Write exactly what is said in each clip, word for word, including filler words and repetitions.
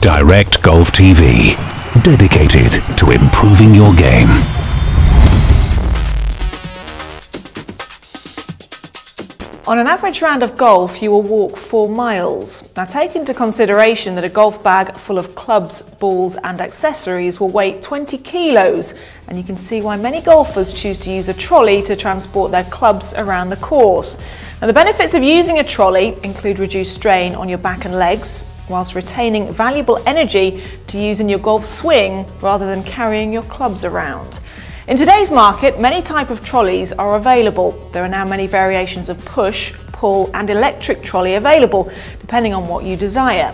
Direct Golf T V, dedicated to improving your game. On an average round of golf, you will walk four miles. Now, take into consideration that a golf bag full of clubs, balls and accessories will weigh twenty kilos, and you can see why many golfers choose to use a trolley to transport their clubs around the course. Now, the benefits of using a trolley include reduced strain on your back and legs, whilst retaining valuable energy to use in your golf swing rather than carrying your clubs around. In today's market, many types of trolleys are available. There are now many variations of push, pull and electric trolley available, depending on what you desire.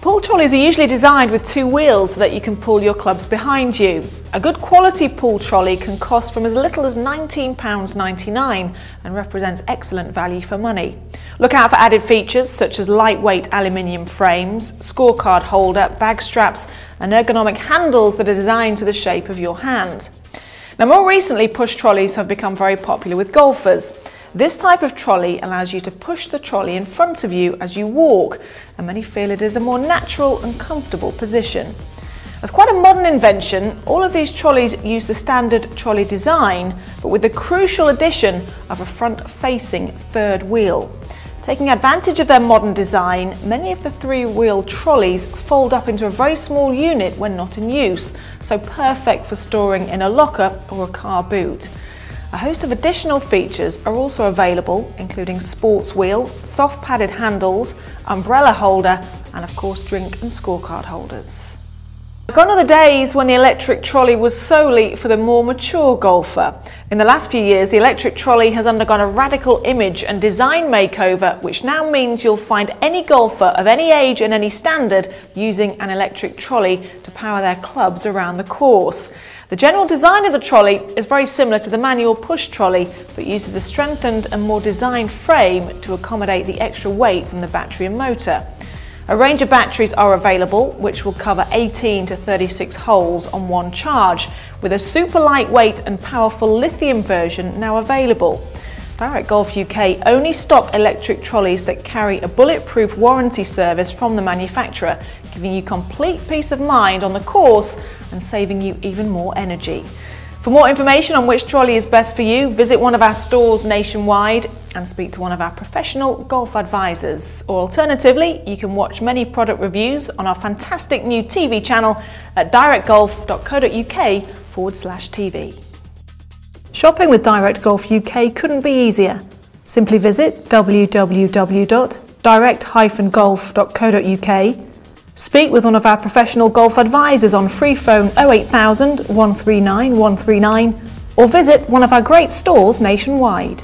Pull trolleys are usually designed with two wheels so that you can pull your clubs behind you. A good quality pull trolley can cost from as little as nineteen pounds ninety-nine and represents excellent value for money. Look out for added features such as lightweight aluminium frames, scorecard holder, bag straps and ergonomic handles that are designed to the shape of your hand. Now, more recently, push trolleys have become very popular with golfers. This type of trolley allows you to push the trolley in front of you as you walk, and many feel it is a more natural and comfortable position. It's quite a modern invention. All of these trolleys use the standard trolley design, but with the crucial addition of a front-facing third wheel. Taking advantage of their modern design, many of the three-wheel trolleys fold up into a very small unit when not in use, so perfect for storing in a locker or a car boot. A host of additional features are also available, including sports wheel, soft padded handles, umbrella holder and of course drink and scorecard holders. Gone are the days when the electric trolley was solely for the more mature golfer. In the last few years, the electric trolley has undergone a radical image and design makeover, which now means you'll find any golfer of any age and any standard using an electric trolley to power their clubs around the course. The general design of the trolley is very similar to the manual push trolley, but uses a strengthened and more designed frame to accommodate the extra weight from the battery and motor. A range of batteries are available, which will cover eighteen to thirty-six holes on one charge, with a super lightweight and powerful lithium version now available. Direct Golf U K only stock electric trolleys that carry a bulletproof warranty service from the manufacturer, giving you complete peace of mind on the course and saving you even more energy. For more information on which trolley is best for you, visit one of our stores nationwide and speak to one of our professional golf advisors. Or alternatively, you can watch many product reviews on our fantastic new T V channel at direct golf dot co dot U K forward slash T V. Shopping with Direct Golf U K couldn't be easier. Simply visit w w w dot direct golf dot co dot U K, speak with one of our professional golf advisors on free phone oh eight thousand, one three nine, one three nine, or visit one of our great stores nationwide.